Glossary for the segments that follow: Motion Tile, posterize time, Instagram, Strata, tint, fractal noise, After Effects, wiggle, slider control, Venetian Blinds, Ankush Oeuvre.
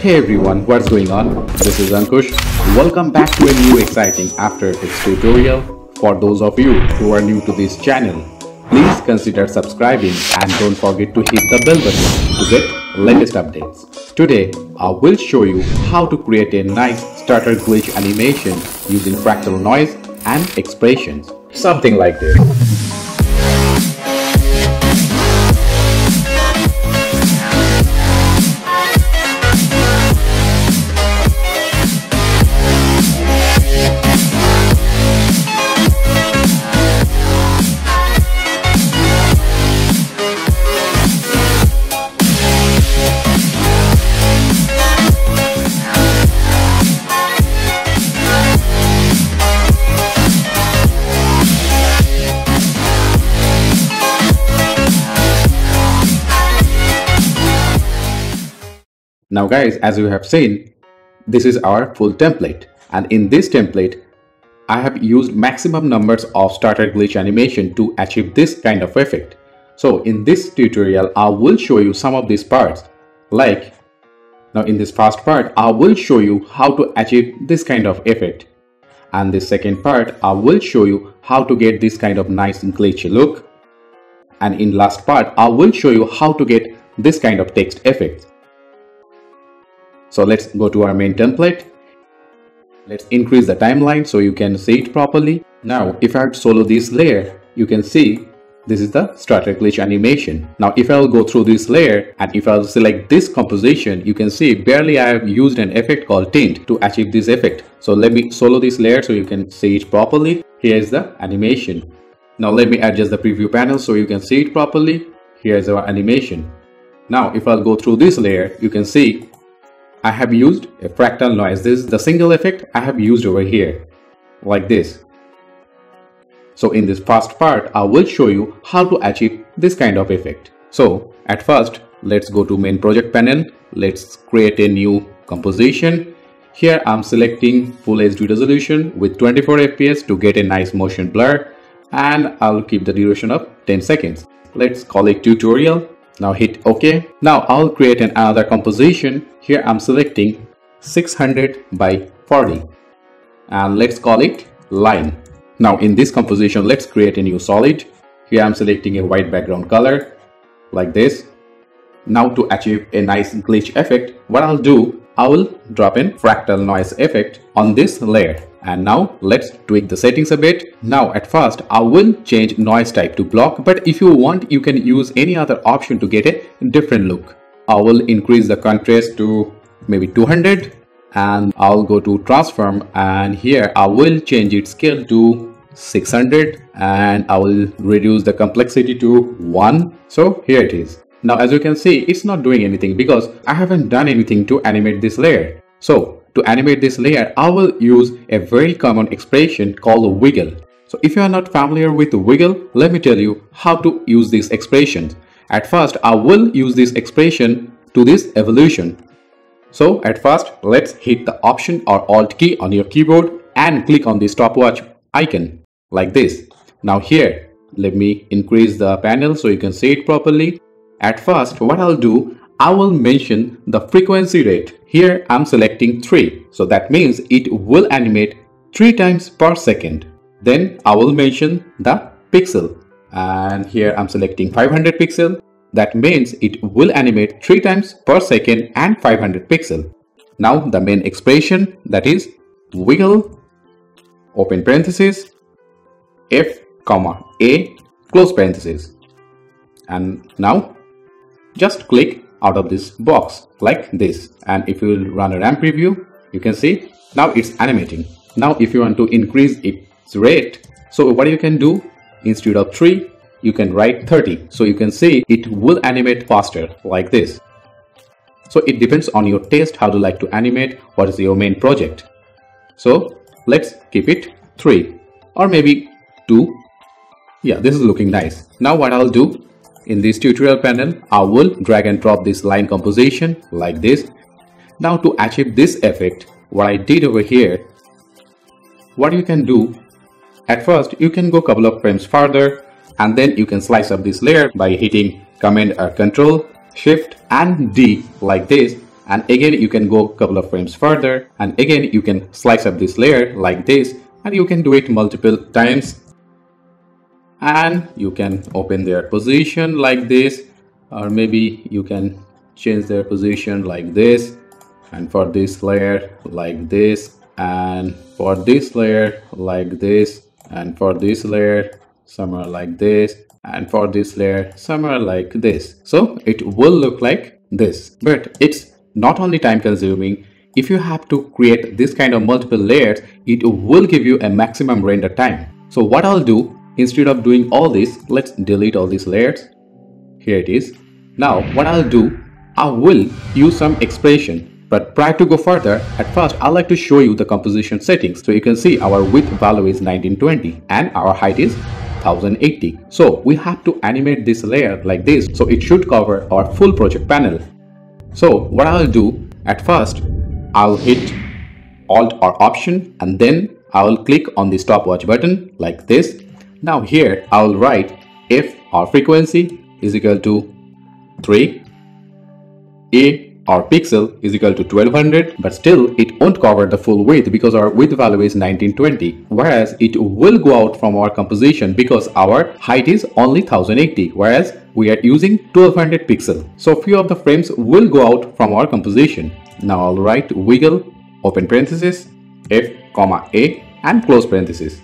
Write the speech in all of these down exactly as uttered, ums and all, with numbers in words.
Hey everyone, what's going on? This is Ankush. Welcome back to a new exciting After Effects tutorial. For those of you who are new to this channel, please consider subscribing and don't forget to hit the bell button to get latest updates. Today, I will show you how to create a nice starter glitch animation using fractal noise and expressions, something like this. Now guys, as you have seen, this is our full template, and in this template I have used maximum numbers of starter glitch animation to achieve this kind of effect. So in this tutorial I will show you some of these parts. Like now in this first part I will show you how to achieve this kind of effect, and this second part I will show you how to get this kind of nice glitchy look, and in last part I will show you how to get this kind of text effect. So let's go to our main template. Let's increase the timeline so you can see it properly. Now if I solo this layer, you can see this is the Strata glitch animation. Now if I'll go through this layer and if I'll select this composition, you can see barely I have used an effect called tint to achieve this effect. So let me solo this layer so you can see it properly. Here is the animation. Now let me adjust the preview panel so you can see it properly. Here is our animation. Now if I'll go through this layer, you can see I have used a fractal noise. This is the single effect I have used over here, like this. So in this first part, I will show you how to achieve this kind of effect. So at first, let's go to main project panel. Let's create a new composition. Here I'm selecting full H D resolution with twenty-four F P S to get a nice motion blur, and I'll keep the duration of ten seconds. Let's call it tutorial. Now hit OK. Now I'll create an another composition. Here I'm selecting six hundred by forty and let's call it line. Now in this composition let's create a new solid. Here I'm selecting a white background color like this. Now to achieve a nice glitch effect, what I'll do, I will drop in fractal noise effect on this layer. And now let's tweak the settings a bit. Now at first I will change noise type to block, but if you want you can use any other option to get a different look. I will increase the contrast to maybe two hundred and I'll go to transform, and here I will change its scale to six hundred and I will reduce the complexity to one. So here it is. Now as you can see it's not doing anything because I haven't done anything to animate this layer. So to animate this layer, I will use a very common expression called wiggle. So if you are not familiar with wiggle, let me tell you how to use this expression. At first, I will use this expression to this evolution. So at first, let's hit the Option or Alt key on your keyboard and click on the stopwatch icon like this. Now here, let me increase the panel so you can see it properly. At first, what I'll do, I will mention the frequency rate. Here I'm selecting three, so that means it will animate three times per second. Then I will mention the pixel, and here I'm selecting five hundred pixel. That means it will animate three times per second and five hundred pixel. Now the main expression, that is wiggle, open parenthesis, F comma A close parenthesis, and now just click out of this box like this, and if you will run a ramp preview, you can see now it's animating. Now if you want to increase its rate, so what you can do, instead of three you can write thirty, so you can see it will animate faster like this. So it depends on your taste, how you like to animate, what is your main project. So let's keep it three or maybe two. Yeah, this is looking nice. Now what I'll do, in this tutorial panel, I will drag and drop this line composition like this. Now to achieve this effect, what I did over here, what you can do, at first you can go couple of frames further and then you can slice up this layer by hitting Command or Control Shift and D like this, And again, you can go a couple of frames further, and again, you can slice up this layer like this, and you can do it multiple times. And you can open their position like this, or maybe you can change their position like this, and for this layer like this, and for this layer like this, and for this layer somewhere like this, and for this layer somewhere like this. So it will look like this, but it's not only time consuming. If you have to create this kind of multiple layers, it will give you a maximum render time. So what I'll do, instead of doing all this, let's delete all these layers. Here it is. Now what I'll do, I will use some expression. But prior to go further, at first I'd like to show you the composition settings. So you can see our width value is nineteen twenty and our height is ten eighty. So we have to animate this layer like this, so it should cover our full project panel. So what I'll do, at first I'll hit Alt or Option, and then I'll click on the stopwatch button like this. Now here I'll write if our frequency is equal to three, A our pixel is equal to twelve hundred, but still it won't cover the full width because our width value is nineteen twenty, whereas it will go out from our composition because our height is only ten eighty, whereas we are using twelve hundred pixel. So few of the frames will go out from our composition. Now I'll write wiggle, open parenthesis, F comma A and close parenthesis.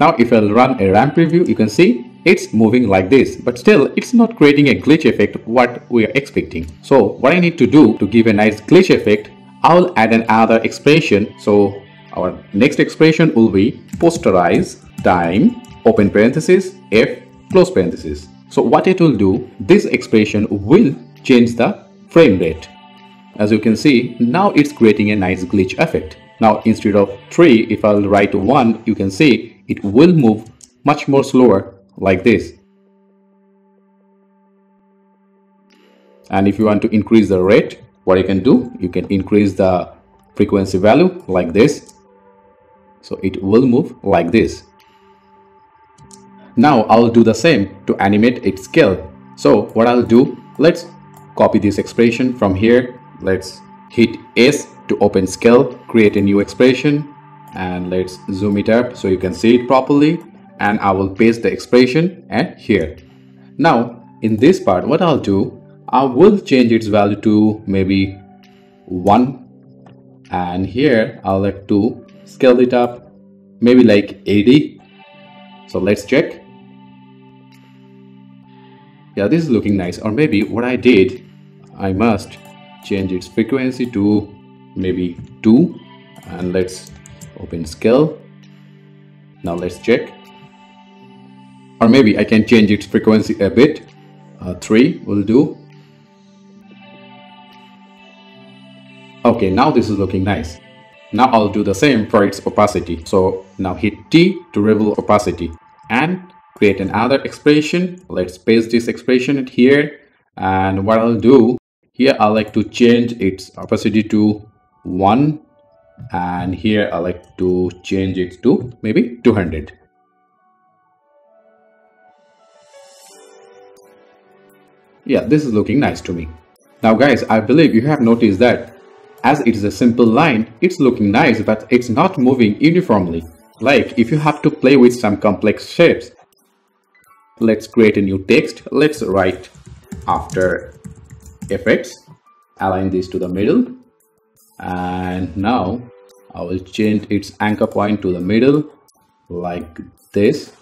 Now if I'll run a ramp preview, you can see it's moving like this, but still it's not creating a glitch effect what we are expecting. So what I need to do to give a nice glitch effect, I'll add another expression. So our next expression will be posterize time, open parenthesis, F, close parenthesis. So what it will do, this expression will change the frame rate. As you can see, now it's creating a nice glitch effect. Now instead of three, if I'll write one, you can see it will move much more slower like this. And if you want to increase the rate, what you can do, you can increase the frequency value like this, so it will move like this. Now I'll do the same to animate its scale. So what I'll do, let's copy this expression from here, let's hit S to open scale, create a new expression, and let's zoom it up so you can see it properly. And I will paste the expression and here. Now in this part, what I'll do, I will change its value to maybe one, and here I'll like to scale it up maybe like eighty. So let's check. Yeah, this is looking nice. Or maybe what I did, I must change its frequency to maybe two, and let's open scale. Now let's check. Or maybe I can change its frequency a bit, uh, three will do. Okay, now this is looking nice. Now I'll do the same for its opacity. So now hit T to reveal opacity and create another expression. Let's paste this expression here, and what I'll do, here I like to change its opacity to one, and here I like to change it to maybe two hundred. Yeah, this is looking nice to me. Now guys, I believe you have noticed that as it is a simple line, it's looking nice, but it's not moving uniformly. Like if you have to play with some complex shapes. Let's create a new text. Let's write After Effects. Align this to the middle. And now I will change its anchor point to the middle like this.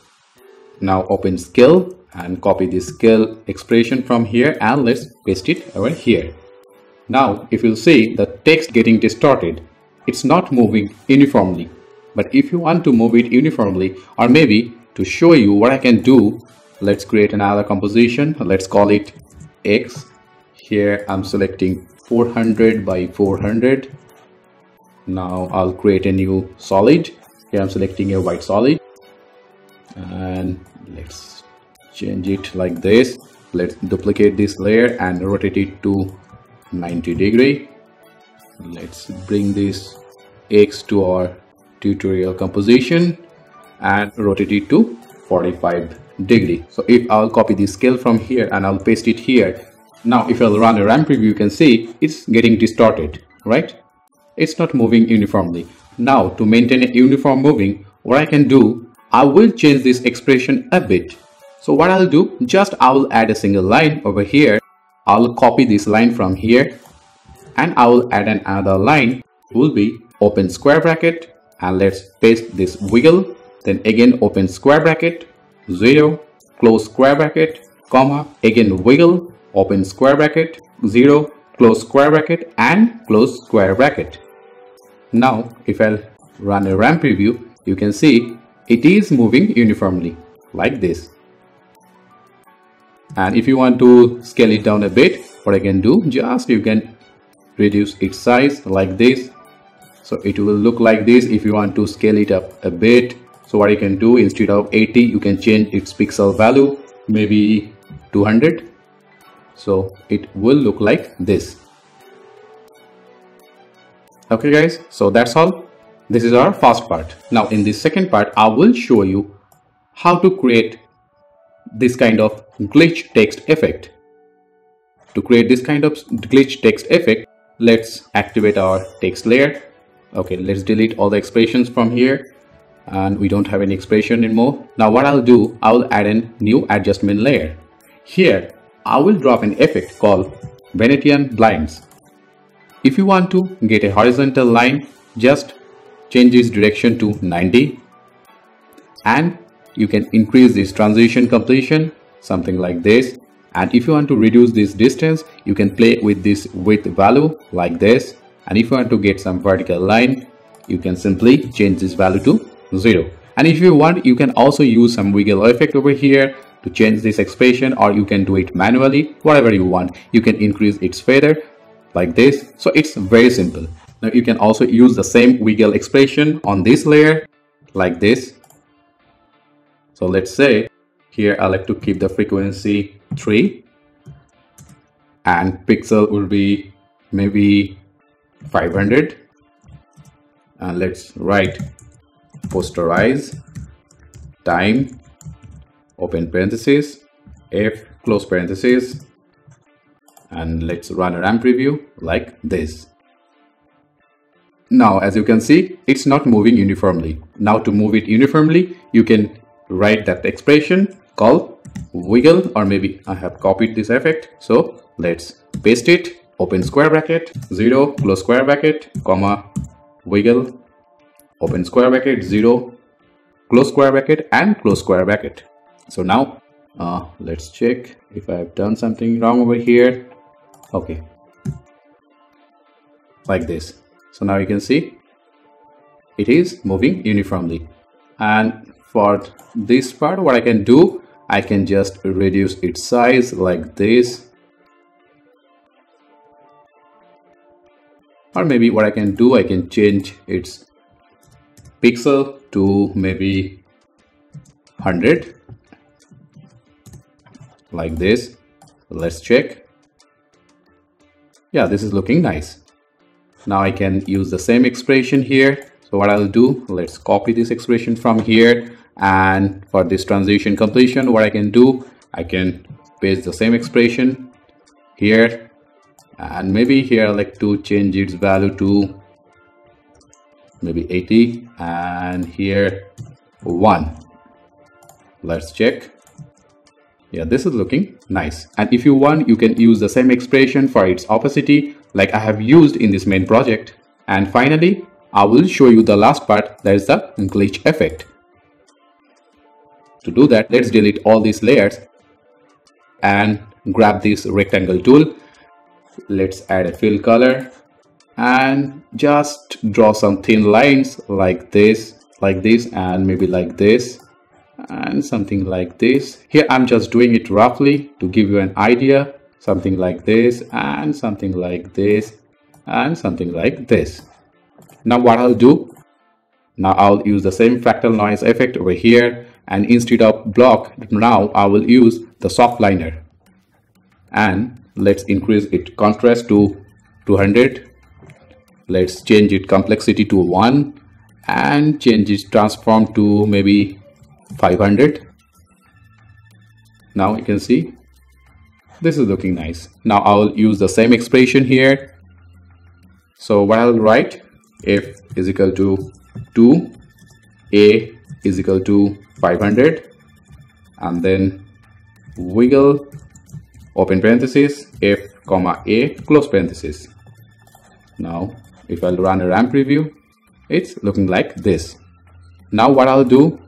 Now open scale and copy the scale expression from here, and let's paste it over here. Now if you'll see the text getting distorted, it's not moving uniformly. But if you want to move it uniformly, or maybe to show you what I can do, let's create another composition. Let's call it X. Here I'm selecting four hundred by four hundred. Now I'll create a new solid. Here I'm selecting a white solid, and let's change it like this. Let's duplicate this layer and rotate it to ninety degree. Let's bring this X to our tutorial composition and rotate it to forty-five degree. So if I'll copy the scale from here and I'll paste it here, Now if I'll run a ramp preview, you can see it's getting distorted, right? It's not moving uniformly. Now to maintain a uniform moving, what I can do, I will change this expression a bit. So what I'll do, just I will add a single line over here. I'll copy this line from here and I will add another line. It will be open square bracket, and let's paste this wiggle, then again open square bracket, zero, close square bracket, comma, again wiggle, open square bracket, zero, close square bracket and close square bracket. Now if I'll run a ramp preview, you can see it is moving uniformly like this. And if you want to scale it down a bit, what I can do, just you can reduce its size like this. So it will look like this. If you want to scale it up a bit, so what you can do, instead of eighty, you can change its pixel value, maybe two hundred. So it will look like this. Okay guys, so that's all. This is our first part. Now in this second part, I will show you how to create this kind of glitch text effect. To create this kind of glitch text effect, let's activate our text layer. Okay, let's delete all the expressions from here, and we don't have any expression anymore. Now what I'll do, I'll add a new adjustment layer. Here I will drop an effect called Venetian Blinds. If you want to get a horizontal line, just change its direction to ninety, and you can increase this transition completion something like this. And if you want to reduce this distance, you can play with this width value like this. And if you want to get some vertical line, you can simply change this value to zero. And if you want, you can also use some wiggle effect over here to change this expression, or you can do it manually, whatever you want. You can increase its feather like this. So it's very simple. Now you can also use the same wiggle expression on this layer like this. So let's say here I like to keep the frequency three and pixel will be maybe five hundred, and let's write posterize time, open parenthesis, F, close parenthesis, and let's run a ramp preview like this. Now as you can see, it's not moving uniformly. Now to move it uniformly, you can write that expression called wiggle, or maybe I have copied this effect, so let's paste it, open square bracket, zero, close square bracket, comma, wiggle, open square bracket, zero, close square bracket and close square bracket. So now uh, let's check if I have done something wrong over here. Okay, like this. So now you can see it is moving uniformly. And for this part, what I can do, I can just reduce its size like this. Or maybe what I can do, I can change its pixel to maybe one hundred like this. Let's check. Yeah, this is looking nice. Now I can use the same expression here. So what I'll do, let's copy this expression from here. And for this transition completion, what I can do, I can paste the same expression here, and maybe here I like to change its value to maybe eighty, and here one. Let's check. Yeah, this is looking nice. And if you want, you can use the same expression for its opacity like I have used in this main project. And finally, I will show you the last part, that is the glitch effect. To do that, let's delete all these layers and grab this rectangle tool. Let's add a fill color and just draw some thin lines like this, like this, and maybe like this, and something like this. Here I'm just doing it roughly to give you an idea, something like this, and something like this, and something like this. Now what I'll do, now I'll use the same fractal noise effect over here, and instead of block, now I will use the soft liner, and let's increase its contrast to two hundred. Let's change its complexity to one and change its transform to maybe five hundred. Now you can see This is looking nice. Now I'll use the same expression here. So what I'll write, f is equal to two, a is equal to five hundred, and then wiggle, open parenthesis, f comma a, close parenthesis. Now if I'll run a ramp preview, it's looking like this. Now what I'll do,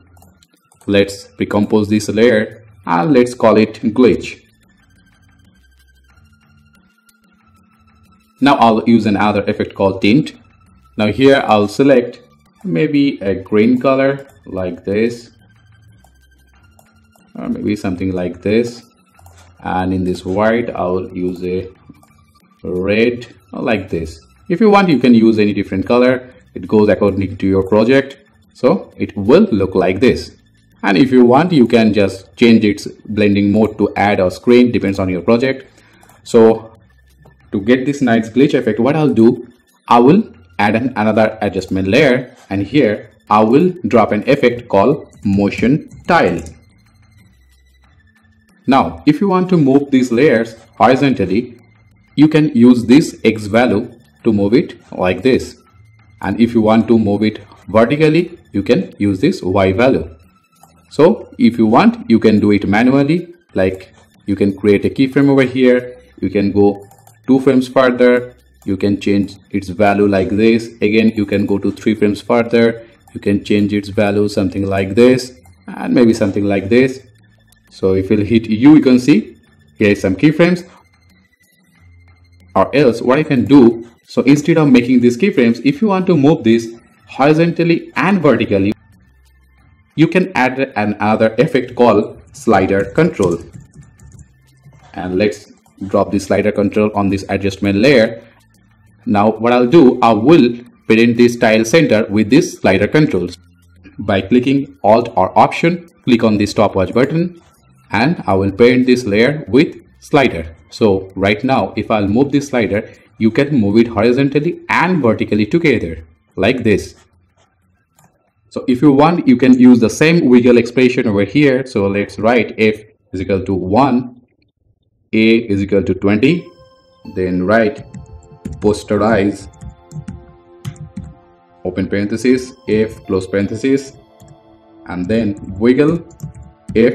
let's recompose this layer and let's call it glitch. Now I'll use another effect called tint. Now here I'll select maybe a green color like this, or maybe something like this, and in this white I'll use a red like this. If you want, you can use any different color, it goes according to your project, so it will look like this. And if you want, you can just change its blending mode to add or screen, depends on your project. So to get this nice glitch effect, what I'll do, I will add an, another adjustment layer, and here I will drop an effect called Motion Tile. Now if you want to move these layers horizontally, you can use this X value to move it like this, and if you want to move it vertically, you can use this Y value. So if you want, you can do it manually, like you can create a keyframe over here, you can go two frames further, you can change its value like this. Again, you can go to three frames further, you can change its value something like this, and maybe something like this. So if you'll hit U, you can see here is some keyframes. Or else what I can do, so instead of making these keyframes, if you want to move this horizontally and vertically, you can add another effect called slider control. And let's drop the slider control on this adjustment layer. Now what I'll do, I will parent this tile center with this slider controls. By clicking Alt or Option, click on the stopwatch button, and I will parent this layer with slider. So right now if I'll move this slider, you can move it horizontally and vertically together like this. So if you want, you can use the same wiggle expression over here. So let's write f is equal to one, a is equal to twenty, then write posterize, open parenthesis, f close parenthesis, and then wiggle, f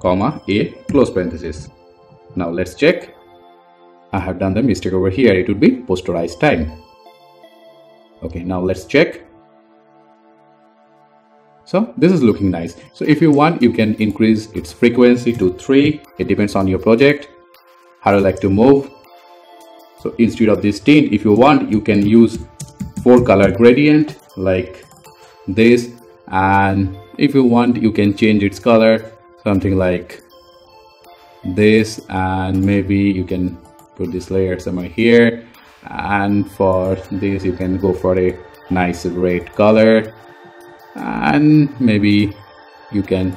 comma a close parenthesis. Now let's check. I have done the mistake over here, it would be posterize time. Okay, now let's check. So this is looking nice. So if you want, you can increase its frequency to three, it depends on your project, how you like to move. So instead of this tint, if you want, you can use four color gradient like this, and if you want, you can change its color something like this, and maybe you can put this layer somewhere here, and for this you can go for a nice red color, and maybe you can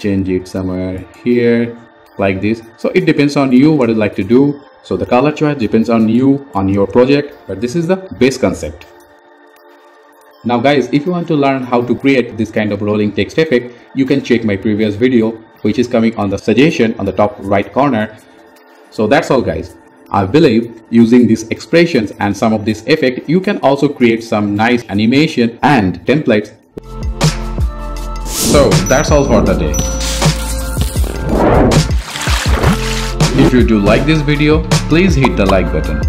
change it somewhere here like this. So it depends on you what you like to do. So the color choice depends on you, on your project, but this is the base concept. Now guys, if you want to learn how to create this kind of rolling text effect, you can check my previous video, which is coming on the suggestion on the top right corner. So that's all guys. I believe using these expressions and some of this effect, you can also create some nice animation and templates. So that's all for the day. If you do like this video, please hit the like button.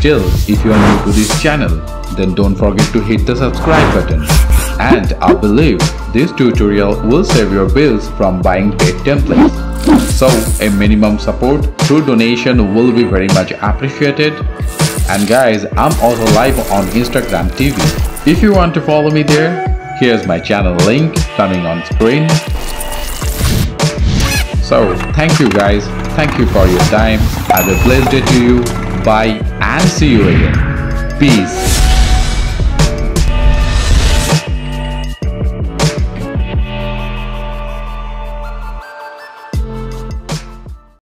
Still, if you are new to this channel, then don't forget to hit the subscribe button. And I believe this tutorial will save your bills from buying paid templates. So a minimum support through donation will be very much appreciated. And guys, I'm also live on Instagram T V. If you want to follow me there, here's my channel link coming on screen. So thank you guys, thank you for your time. Have a blessed day to you. Bye and see you again. Peace.